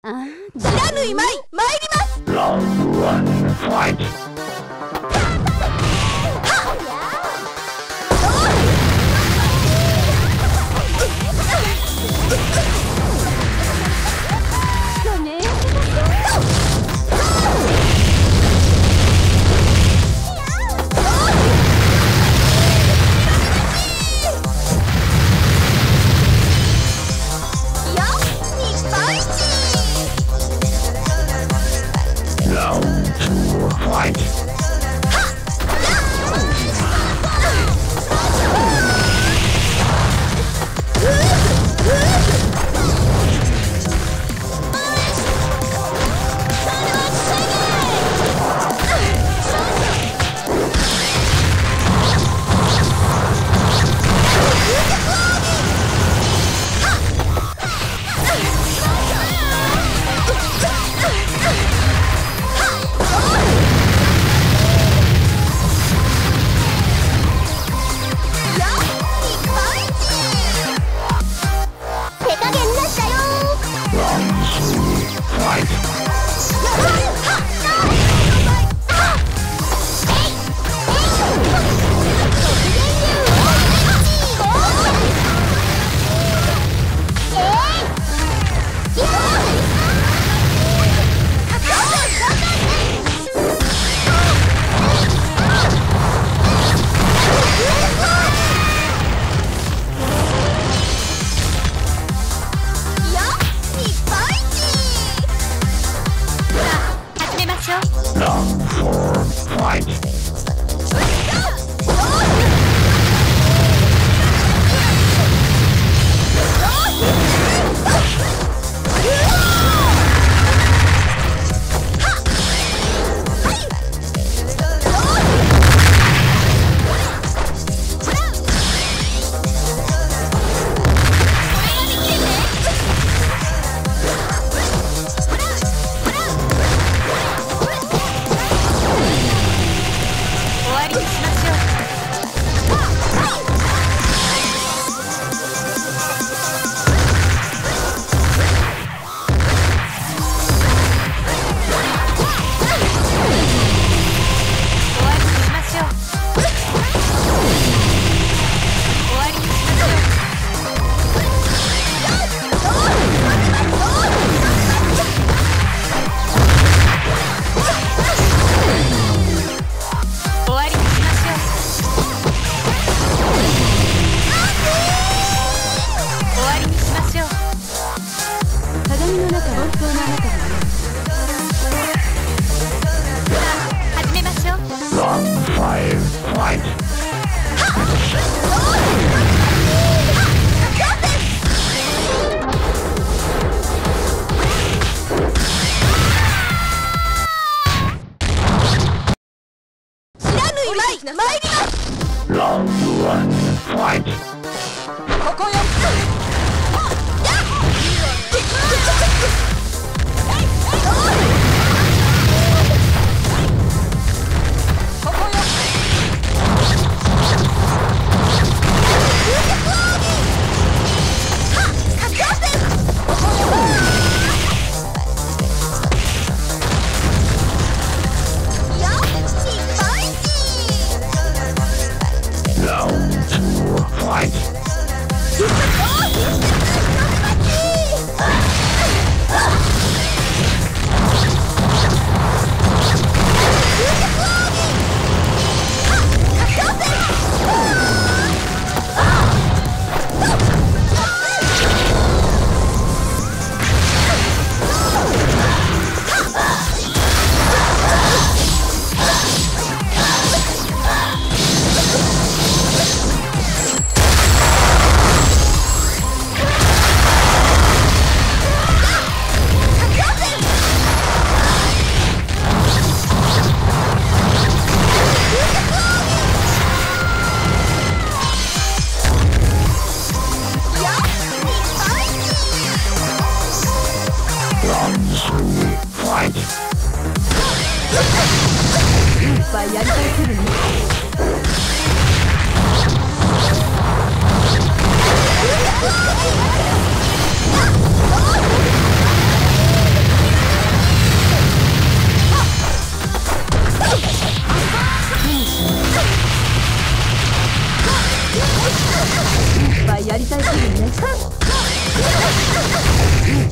知らぬいまいります。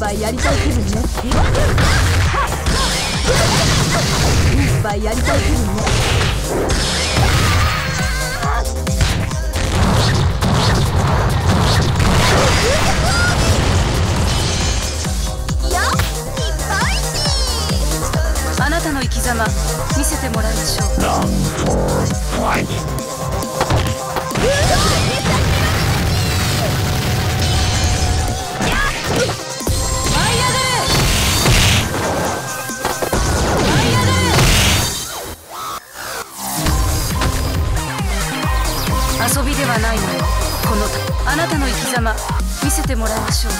ぱいやりたい気分ね。いっぱいやりたい気分ね。あなたの生き様見せてもらいましょう。遊びではないのよ。このあなたの生き様見せてもらいましょう。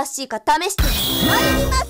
わしいか試してまいります。